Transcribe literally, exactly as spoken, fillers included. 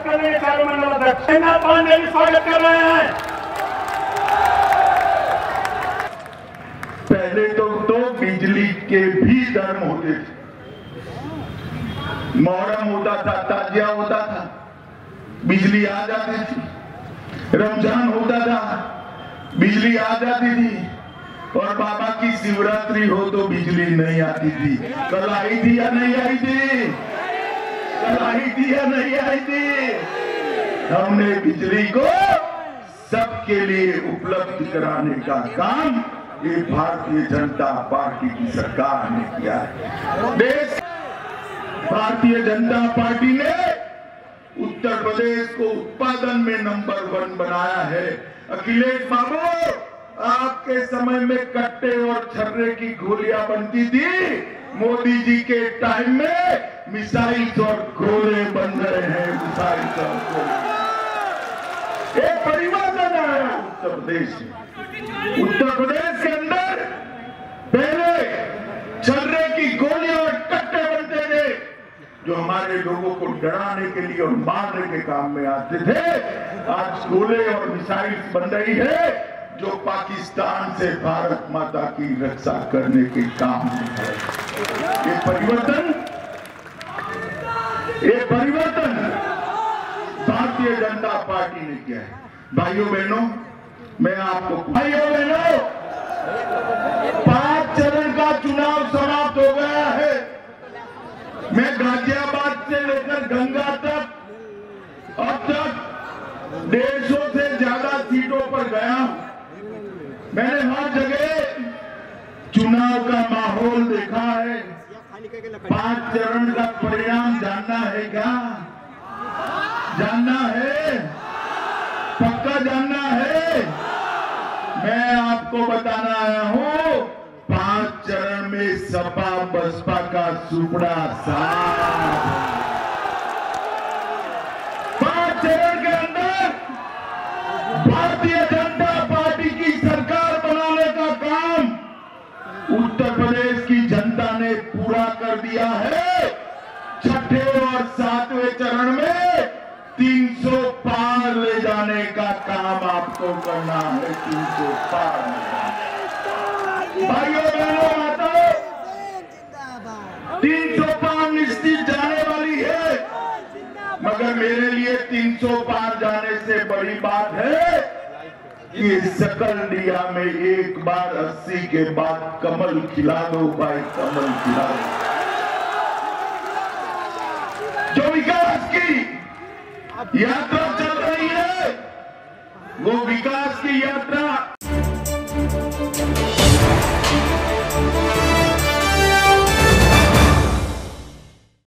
स्वागत कर रहे हैं चारों मंडल अध्यक्ष सिन्हा पांडे भी स्वागत कर रहे हैं। पहले तो, तो बिजली के भी धर्म होते थे, मोहर्रम होता था, ताजिया होता था, बिजली आ जाती थी, रमजान होता था, बिजली आ जाती थी, और बाबा की शिवरात्रि हो तो बिजली नहीं आती थी। कल आई थी या नहीं आई थी? कल आई थी या नहीं आई थी? हमने बिजली को सबके लिए उपलब्ध कराने का काम ये भारतीय जनता पार्टी की सरकार ने किया है। देश भारतीय जनता पार्टी ने उत्तर प्रदेश को उत्पादन में नंबर वन बनाया है। अखिलेश बाबू, आपके समय में कट्टे और छर्रे की गोलियां बनती थी, मोदी जी के टाइम में मिसाइल और गोले बन रहे हैं। मिसाइल और गोले एक परिवर्तन आया उत्तर प्रदेश में। उत्तर प्रदेश के अंदर पहले छर्रे की गोलियां और कट्टे बनते थे जो हमारे लोगों को डराने के लिए और मारने के काम में आते थे। आज गोले और मिसाइल बन रही है जो पाकिस्तान से भारत माता की रक्षा करने के काम में है। ये परिवर्तन ये परिवर्तन भारतीय जनता पार्टी ने किया है। भाइयों बहनों, मैं आपको भाइयों बहनों पांच चरण का चुनाव समाप्त हो गया है। मैं गाजियाबाद से लेकर गंगा तक अब तक डेढ़ सौ से ज्यादा सीटों पर गया। मैंने हर जगह चुनाव का माहौल देखा है। पांच चरण का परिणाम जानना है, क्या जानना है? पक्का जानना है? मैं आपको बताना आया हूं, पांच चरण में सपा बसपा का सुपड़ा साथ। पांच चरण के अंदर भारतीय जनता पार्टी की सरकार बनाने का काम उत्तर प्रदेश की जनता ने पूरा कर दिया है। छठे और सातवें चरण में तीन सौ पार ले जाने का काम आपको करना है। तीन सौ पार भाइयों बहनों माताओं, तीन सौ पार निश्चित जाने वाली है, मगर मेरे लिए तीन सौ पार जाने से बड़ी बात है कि सकलडीहा में एक बार अस्सी के बाद कमल खिला दो भाई, कमल खिला दो। जो विकास की यात्रा चल रही है वो विकास की यात्रा